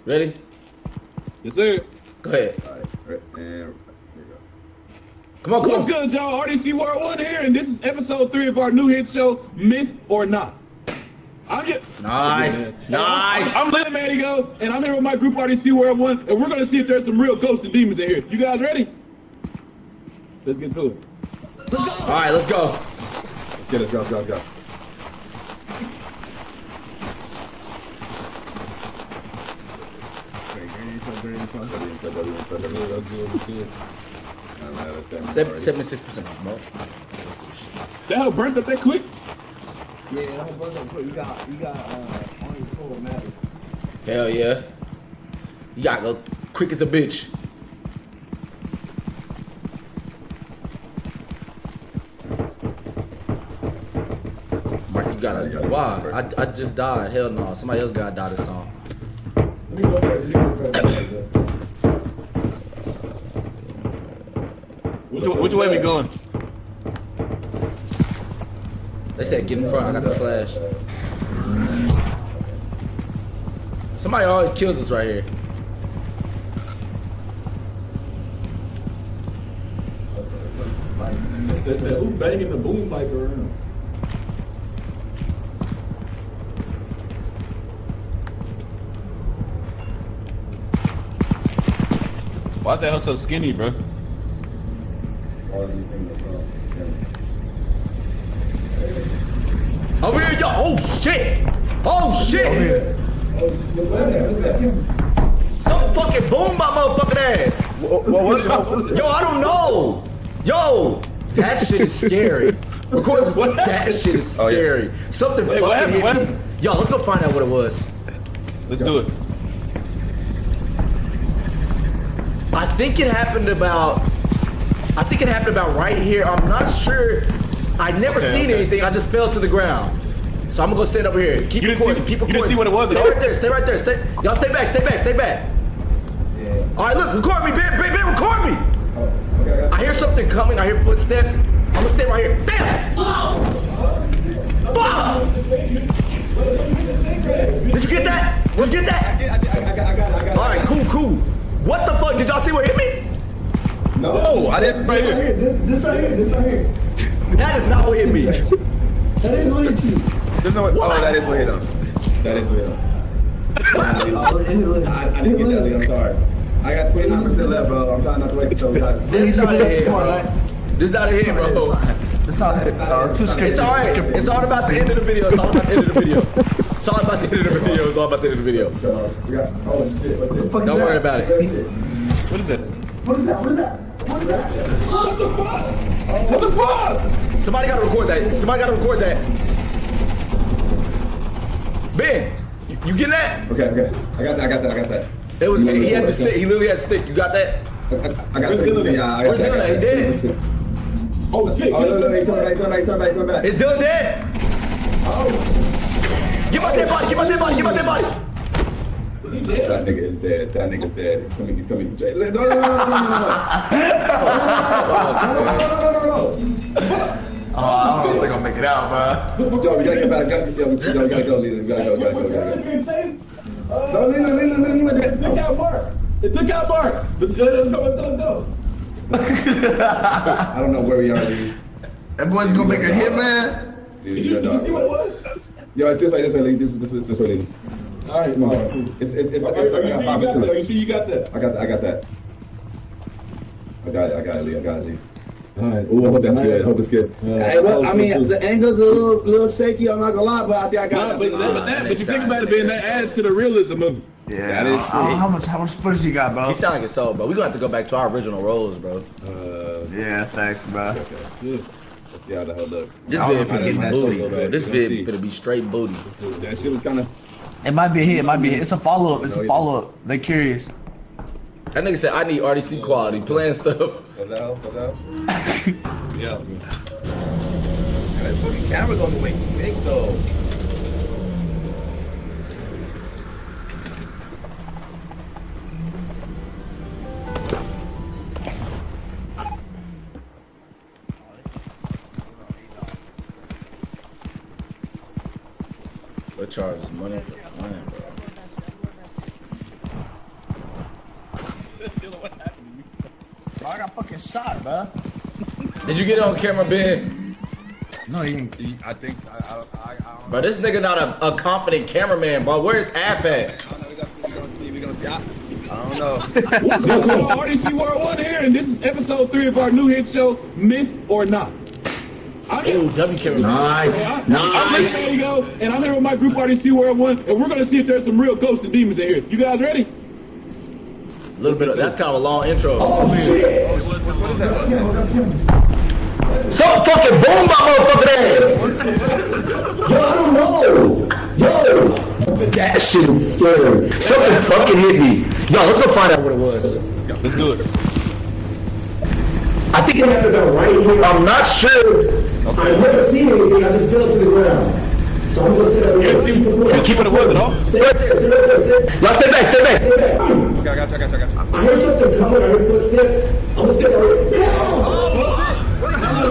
Ready? Yes, sir. Go ahead. All right. And we go. Come on, come What's on. What's good, y'all? R D C World one here, and this is episode three of our new hit show, Myth or Not. I'm just nice, I'm, nice. I'm, I'm Leland, man, you go, and I'm here with my group, R D C World one, and we're gonna see if there's some real ghosts and demons in here. You guys ready? Let's get to it. Let's go. All right, let's go. Let's get it, go, go, go. seventy-six percent That hell burnt up that quick? Yeah, that hell burnt up quick. You got, you got, uh, only four matters. Hell yeah. You gotta go quick as a bitch. Mark, you gotta, why? I, I just died. Hell no. Somebody else gotta die this song. Which, which way are we going? They said get in front, I got the flash. Somebody always kills us right here. Who's banging the boom mic around? Why the hell so skinny, bro? Over here, yo! Oh shit! Oh shit! Some fucking boom my motherfucking ass! What, what, what, what, yo, I don't know! Yo! That shit is scary. Record that shit is scary. Oh, yeah. Something hey, fucking hit me. Yo, let's go find out what it was. Let's yo. do it. I think it happened about I think it happened about right here. I'm not sure. I never okay, seen okay. anything. I just fell to the ground. So I'm gonna go stand over here. Keep recording. Keep recording. You didn't see what it was. Stay right there. Stay right there. Stay. Y'all stay back. Stay back. Stay back. Yeah. All right, look. Record me, Ben. Ben, ben record me. Oh, okay, I, I hear something coming. I hear footsteps. I'm gonna stand right here. Bam! Oh! Fuck! Did you get that? Did you get that? I got. I got. I got. That is what it's you. There's no way. What? Oh, that is way up. That is way up. I, I didn't get that lead. I'm sorry. I got twenty-nine percent left, bro. I'm trying not to wait until we got. This is out of here, bro. This is out of here, bro. It's all right. It's all about the end of the video. It's all about the end of the video. It's all about the end of the video. It's all about the end of the video. Don't worry about it. What is that? What is that? What is that? What is that? What the fuck? What the fuck? Somebody gotta record that. Somebody gotta record that. Ben, you, you get that? Okay, okay. I got that. I got that. I got that. It was. He had the stick. He literally had the stick. You got that? I, I, I got that. Yeah, I got that. Dylan, he did. Oh shit! Oh no, no, no, turn back, turn back, turn back, turn back. Is Dylan dead? Oh. Give out that body. Give out that body. Give out that body. That nigga is dead. That nigga's dead. He's coming. He's coming. No, no, no, no, no, no, no, no, no, no, no, no, no, no. Oh, I don't know if they're gonna make it out, bro. Joe, we gotta get back. Gotta go, gotta go, Leland. Gotta go, gotta go, gotta go. No, Leland, Leland, Leland. It took out Mark. It took out Mark. Let's go, let's go, let's go. I don't know where we are, dude. That boy's gonna make a hit, man. Did you see what it was? Yo, this way, this way, this way, this way. All right, no, it's, it's, it's, okay, it's, I got five. Are you sure you got that? I got that, I got that. I got it, I got it, Lee, I got it, Lee. All right. Oh, I hope that's good, I hope it's good. Yeah, hey, well, I mean, the angle's a little, little shaky, I'm not gonna lie, but I think I got it. Nah, but, but, that, but you think about it, being that adds to the realism of it. Yeah, that is I don't know how much, how much push you got, bro. He sound like it's sold, bro. We're gonna have to go back to our original roles, bro. Uh, yeah, thanks, bro. Okay. Yeah. See how the hell looks. This bit freaking booty, bro. This bit gonna be straight booty. That shit was kind of. It might be a hit, it might be a hit. It's a follow up, it's a follow up. They're curious. That nigga said, I need R D C quality, playing stuff. Hello, hello. Yeah. That fucking camera gonna make you big though. What charge is money for? I got fucking shot, bro. Did you get it on camera, Ben? No, he didn't. I think I, I, I don't Bro, this nigga not a, a confident cameraman, bro. Where's App at? I don't know. We're gonna see. We're gonna see. I, I don't know. Welcome to R D C World one here, and this is episode three of our new hit show, Myth or Not. Ooh, W camera. Nice. I, nice. There you go. And I'm here with my group, R D C World one, and we're gonna see if there's some real ghosts and demons in here. You guys ready? A little bit of, that's kind of a long intro. Oh, man. Shit. Oh, what, what, what is that? Some fucking boom my motherfucking ass. Yo, I don't know. Yo. That shit is scary. Something fucking hit me. Yo, let's go find out what it was. Let's do it. I think it happened right here. I'm not sure. Okay. I've never seen anything. I just fell to the ground. So I'm gonna sit up here. Yeah, keep it away, though. Stay right there, stay right there, stay right there. Y'all stay back, stay back. Stay back. Okay, I got you, I got you, I got you. I heard something coming, I heard footsteps. I'm gonna stay right there. Oh, shit.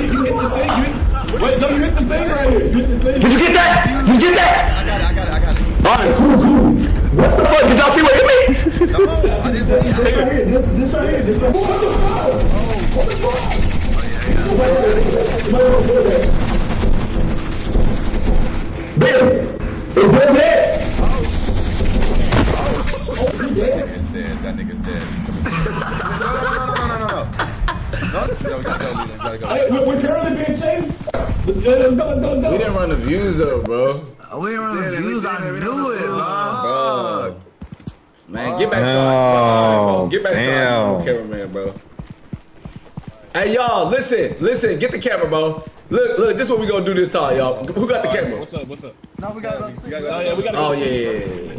You hit the thing, you hit. Wait, no, you hit the thing right here. You hit the thing. Did you get that? Did you get that? I got it, I got it, I got it. Alright, cool, cool. What the fuck? Did y'all see what hit me? No, I didn't see it. This right here, this, this right here, this right here. What the fuck? Oh, what the fuck? Oh, yeah, yeah. Bill! Is Bill dead? Oh, oh, oh, he dead? That nigga's dead. That nigga's dead. No, no, no, no, no, no, no, no. No, we gotta go, we gotta go. Hey, we're currently being chased. Let's go, let's go, let's go. We didn't run the views, though, bro. We didn't run the views. I knew it, bro. Man, get back to our Get back to our cameraman, bro. Hey, y'all, listen, listen. Get the camera, bro. Look, look, this is what we gonna do this time, y'all. Who got the camera? What's up, what's up? No, we gotta go see. Oh, yeah, we gotta go. Oh, yeah, yeah, yeah.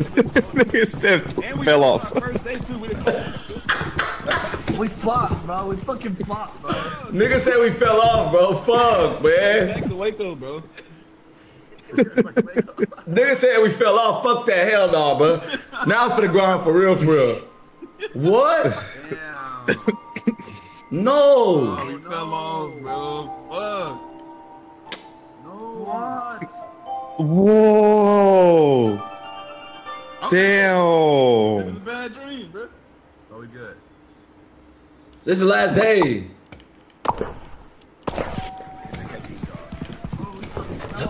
Nigga fell off. We flopped, bro. We fucking flopped, bro. Nigga said we fell off, bro. Fuck, man. Back to Waco, bro. Nigga said we fell off. Fuck that, hell no, bro. Now I'm for the grind, for real, for real. What? Damn. No. Oh, we fell off, bro. Fuck. What? Whoa! Damn! This is a bad dream, bro. Oh, we good. This is the last day. He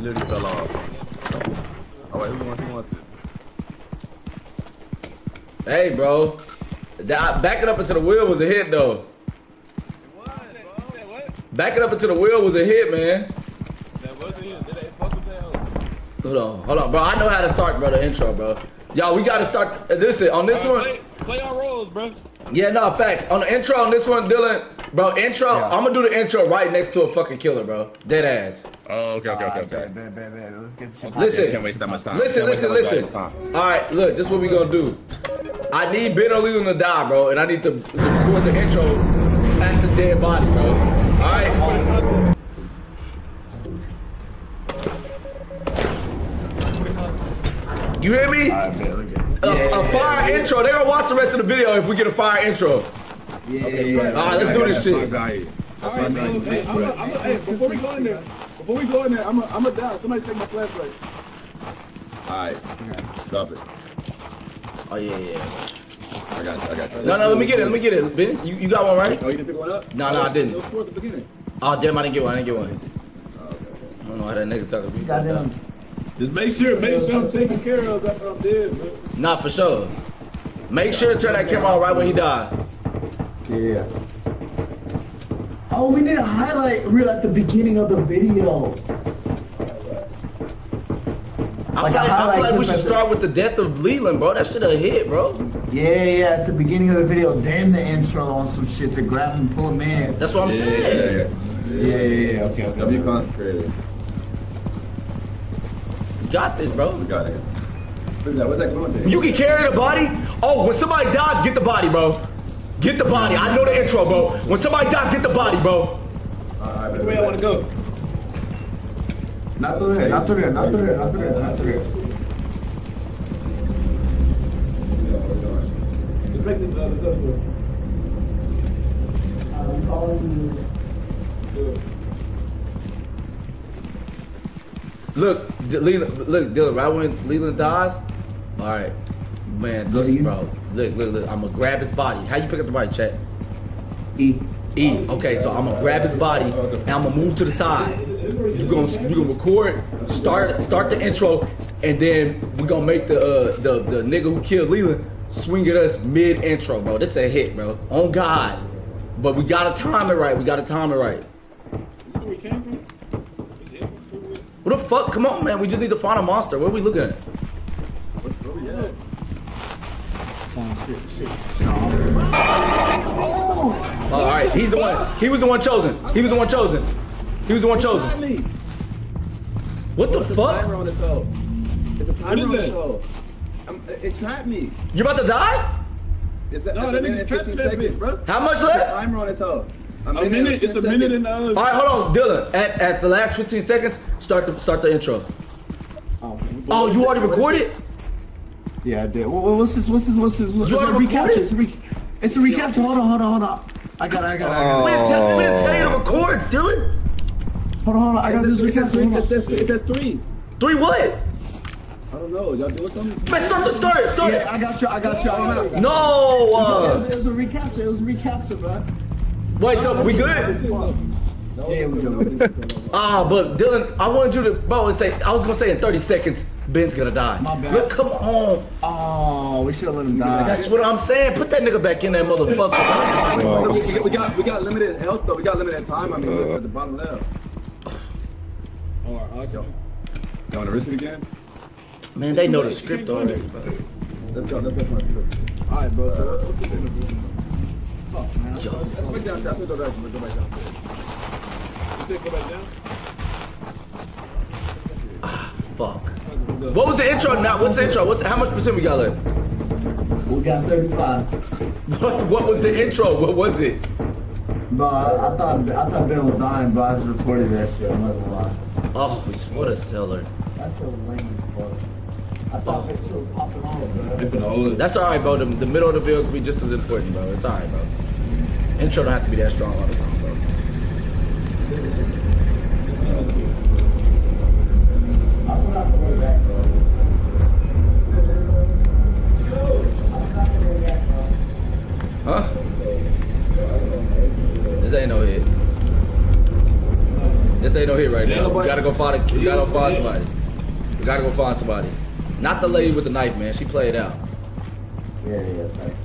literally fell off. Alright, who wants, who wants it? Hey, bro. That, back it up into the wheel was a hit, though. Back it up into the wheel was a hit, man. Hold on, hold on, bro. I know how to start, bro, the intro, bro. Y'all, we gotta start. Listen, on this right, one. Play, play our roles, bro. Yeah, no, facts. On the intro, on this one, Dylan, bro, intro. Yeah. I'm gonna do the intro right next to a fucking killer, bro. Dead ass. Oh, okay, okay, okay, okay. Bad, bad, bad. Let's get some. Listen, can't waste that much time. Listen, listen, listen. All right, look, this is what we gonna do. I need Ben or Leland to die, bro, and I need to record the intro at the dead body, bro. All right. You hear me? Right, a, yeah, a fire yeah, intro. Yeah. They're gonna watch the rest of the video if we get a fire intro. Yeah, okay, yeah, yeah. All right, let's yeah, do yeah, this shit. All right, man. Hey, I'm a, I'm a, hey, before we go in there, before we go in there, I'm a, I'm a die. Somebody take my flashlight. All right, stop it. Oh yeah, yeah. I got you, I got you. No, no, let me get it, let me get it. Ben, you, you got one, right? Oh, you didn't pick one up? No, no, I didn't. Oh, damn, I didn't get one, I didn't get one. Oh, okay, okay. I don't know how that nigga talking to me. Got them. Just make sure, make sure I'm taking care of after I'm dead, bro. Nah, for sure. Make sure to turn that camera on right when he died. Yeah. Oh, we need a highlight reel at the beginning of the video. I like feel like, I feel like we should start with the death of Leland, bro. That shit a hit, bro. Yeah, yeah, at the beginning of the video, then the intro on some shit to grab and pull him in. That's what I'm yeah, saying. Yeah, yeah, yeah. yeah, yeah. Okay, okay. Be concentrated. Got this, bro. We got it. What's that? What's that going there? You can carry the body? Oh, when somebody died, get the body, bro. Get the body. I know the intro, bro. When somebody died, get the body, bro. Alright, but the way I want to go. Not through here, not through here, not through here, not through here, not through here. Just make this other stuff, bro. I'm calling you. Look, Leland, look, Dylan, right when Leland dies, all right, man, just, bro, look, look, look, I'm gonna grab his body. How you pick up the body, chat? E. E, okay, so I'm gonna grab his body, and I'm gonna move to the side. You're gonna, you gonna record, start start the intro, and then we're gonna make the, uh, the, the nigga who killed Leland swing at us mid-intro, bro. This a hit, bro, on God. But we gotta time it right, we gotta time it right. What the fuck? Come on, man. We just need to find a monster. What are we looking at? Where we at? Oh, shit, shit. Oh, all right. He's the one. He was the one chosen. He was the one chosen. He was the one chosen. What the fuck? It's a timer on the toe. It trapped me. You're about to die? No, that nigga trapped that bitch, bro. How much left? It's a timer on the toe. A minute, a minute it's a minute seconds. And a half. All right, hold on, Dylan. At at the last fifteen seconds, start the start the intro. Oh, oh you already recorded? Yeah, I did. What's this? What's this? What's this? What's this? It's a recapture. It's a, re it's a recapture. Hold on, hold on, hold on. I got it. I got it. Oh. We didn't tell, we didn't tell you to record, Dylan. Hold on, hold on. I got this recapture. It says three. It says three. Three what? I don't know. Y'all doing something? Man, start the start. Start. Yeah, I got you. I got you. I got you. No. Uh, it was a recapture. It was a recapture, bro. Wait, so we good? Yeah, we good. Ah, but Dylan, I wanted you to, bro, and say, I was gonna say in thirty seconds, Ben's gonna die. My bad. Look, come on. Oh, we should've let him die. That's what I'm saying. Put that nigga back in that motherfucker. Oh. We, got, we, got, we got limited health, though. We got limited time. I mean, look at the bottom left. All right, okay. You wanna risk it again? Man, they know the script already. Let's go, let's go. All right, bro. Uh, Oh, man. Yo. Go back down, go back down. Go back down. Go back down. Ah, fuck. What was the intro now? What's the intro? What's the, how much percent we got left? We got thirty-five. What, what was the intro? What was it? Bro, I, I thought I thought Ben was dying, but I just recorded that shit. I'm not gonna lie. Oh, what a seller. That's so lame as fuck. I thought it was popping on, bro. That's all right, bro. The, the middle of the video could be just as important, bro. It's all right, bro. Intro don't have to be that strong all the time, bro. I'm not going back, bro. I'm not going back, bro. Huh? This ain't no hit. This ain't no hit right now. We gotta go find a, we gotta go find somebody. We gotta go find somebody. Not the lady with the knife, man. She played out. Yeah, yeah, thanks.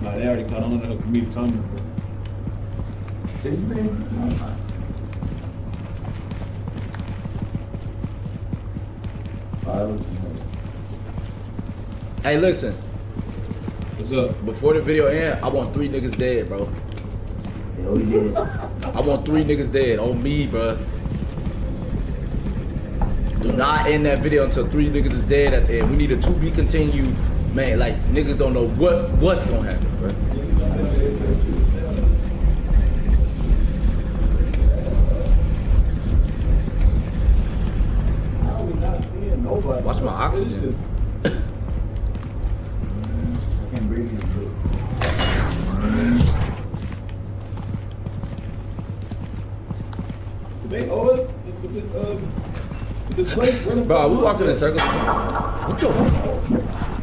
Nah, they already caught on to the comedic comedy. Did you see him? Hey, listen. What's up? Before the video ends, I want three niggas dead, bro. I want three niggas dead on me, bro. Do not end that video until three niggas is dead at the end. We need a to be continued, man. Like niggas don't know what what's gonna happen, bro. Watch my oxygen. I can't breathe. Did they owe us? Did this, uh, did this place run bro, we walking in circles. What the,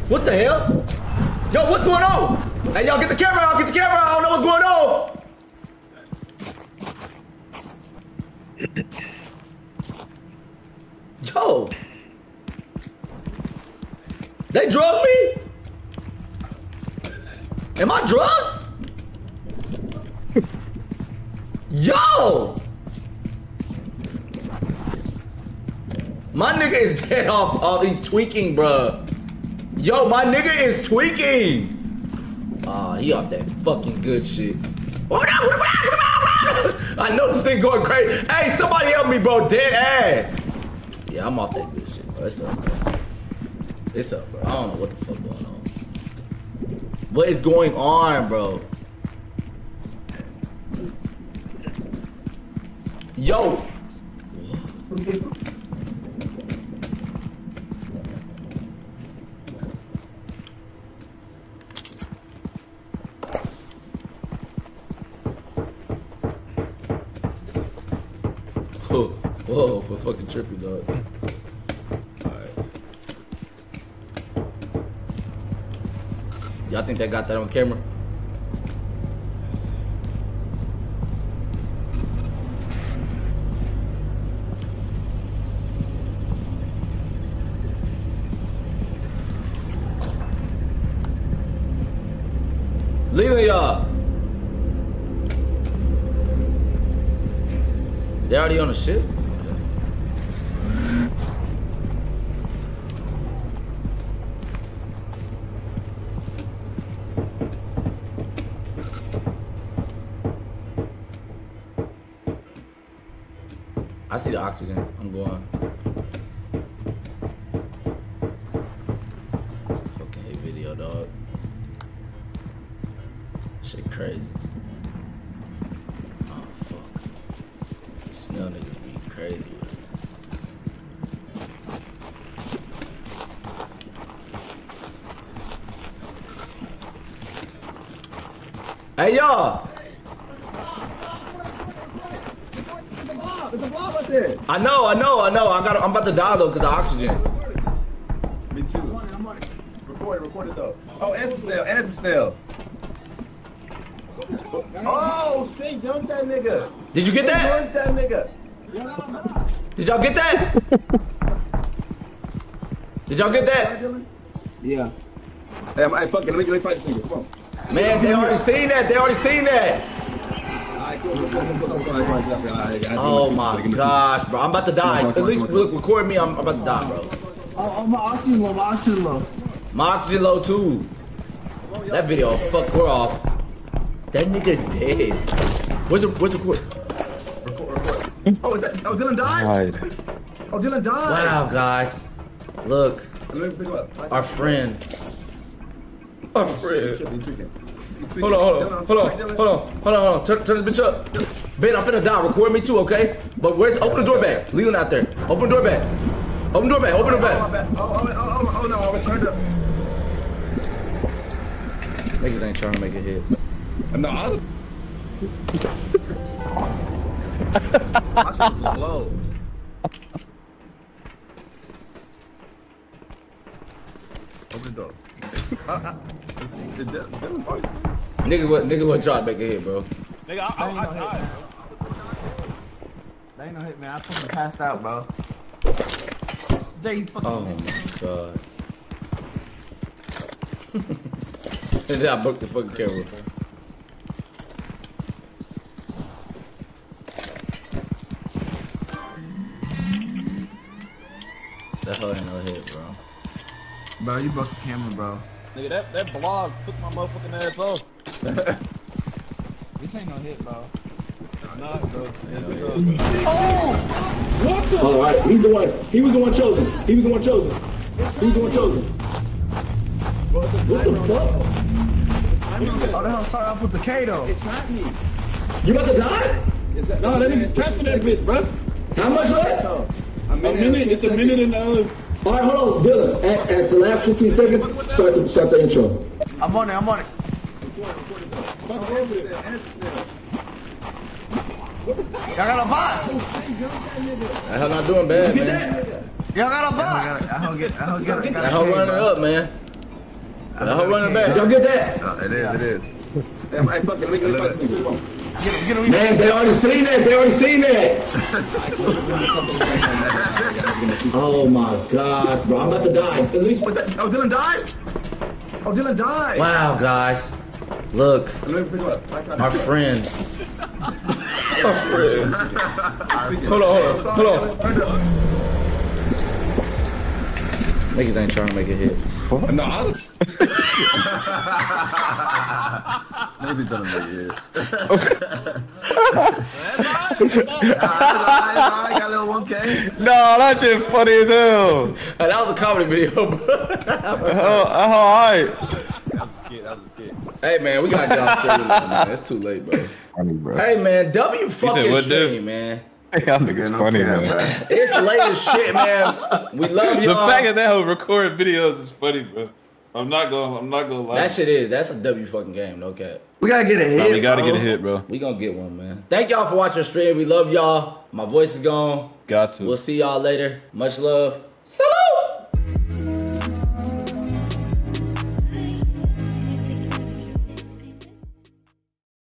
what the hell? Yo, what's going on? Hey, y'all get the camera out, get the camera out. I don't know what's going on. Yo. They drug me? Am I drugged? Yo! My nigga is dead off, off. He's tweaking, bruh. Yo, my nigga is tweaking. Aw, uh, he off that fucking good shit. I know this thing going crazy. Hey, somebody help me, bro. Dead ass. Yeah, I'm off that good shit, bro. It's up, bro. It's up, bro. I don't know what the fuck going on. What is going on, bro? Yo! Whoa, whoa, for fucking trippy, dog. Y'all think they got that on camera? Leland, y'all. They already on the ship? I see the oxygen. I'm going. Fucking hate video, dog. Shit crazy. Oh fuck. These snail niggas be crazy. Hey y'all. I know, I know, I know. I got. I'm about to die though because of oxygen. Me too. I'm on it. Record it, record it though. Oh, it's a snail, it's a snail. Oh, she dunked that nigga. Did you get that? That nigga. Did y'all get that? Did y'all get that? Yeah. Hey, I'm, hey, fuck it. Let me, let me fight this nigga. Come on. Man, they already seen that. They already seen that. Oh my gosh, bro. I'm about to die. At least look, record me. I'm about to die, bro. Oh, my oxygen low. My oxygen low. My oxygen low, too. That video, fuck, we're off. That nigga's dead. Where's the, where's the record? Record, record. Oh, is that, oh, Dylan died? Oh, Dylan died. Wow, guys. Look. Our friend. Our friend. Hold on, hold on, hold on, hold on, hold on, hold on. Turn, turn this bitch up. Ben, I'm finna die. Record me too, okay? But where's, open the door back. Leland out there. Open the door back. Open the door back, open the door back. Oh, oh, oh, oh, oh, no, I'm turned up. Niggas ain't trying to make a hit. No, I'm... My shit's low. Open the door. Nigga, what? Nigga, what? Try to make a hit, bro. Nigga, I, I, I, I died, bro. They ain't no hit, man. I fucking passed out, bro. They fucking oh missed. Oh my god. And then I broke the fucking camera. That hoe ain't no hit, bro. Bro, you broke the camera, bro. Nigga, that, that blog took my motherfucking ass off. This ain't no hit, bro. Nah, bro. Yeah, yeah. Oh! What the? All right, he's the one. He was the one chosen. He was the one chosen. He was the one chosen. What the fuck? Oh, that don't start off with the K, though. It trapped me. You about to die? No, that nigga's trapped in that bitch, bro. How much left? A minute. It's a minute and a... All right, hold on, Dylan. At, at the last fifteen seconds, start the start the intro. I'm on it. I'm on it. Y'all got a box. That hell not doing bad, man. Y'all got a box. I hope get. I hope get. That hoe running up, man. That hoe running back. Y'all get that? No, it is. It is. Damn, I fucking make it. Get, get man, they already seen that. They already seen that. Oh my gosh, bro! I'm about to die. At least, but that, oh, Dylan died. Oh, Dylan died. Wow, guys, look, my friend. My friend. Hold on, hold on, hold on. Niggas ain't trying to make a hit. Fuck. No. I Maybe don't make it. No, that shit funny as hell. Hey, that was a comedy video, bro. Oh, alright. That was a kid, that was a kid. Hey, man, we gotta jump straight with that, man. It's too late, bro. Funny, bro. Hey, man, W fucking stream, man. Hey, I think it's funny, man. man. It's late as shit, man. We love y'all. The fact that that whole record videos is funny, bro. I'm not gonna, I'm not gonna lie. That shit is, that's a W fucking game, no cap. We gotta get a hit, no, we gotta bro. get a hit, bro. We gonna get one, man. Thank y'all for watching the stream. We love y'all. My voice is gone. Got to. We'll see y'all later. Much love. Salute!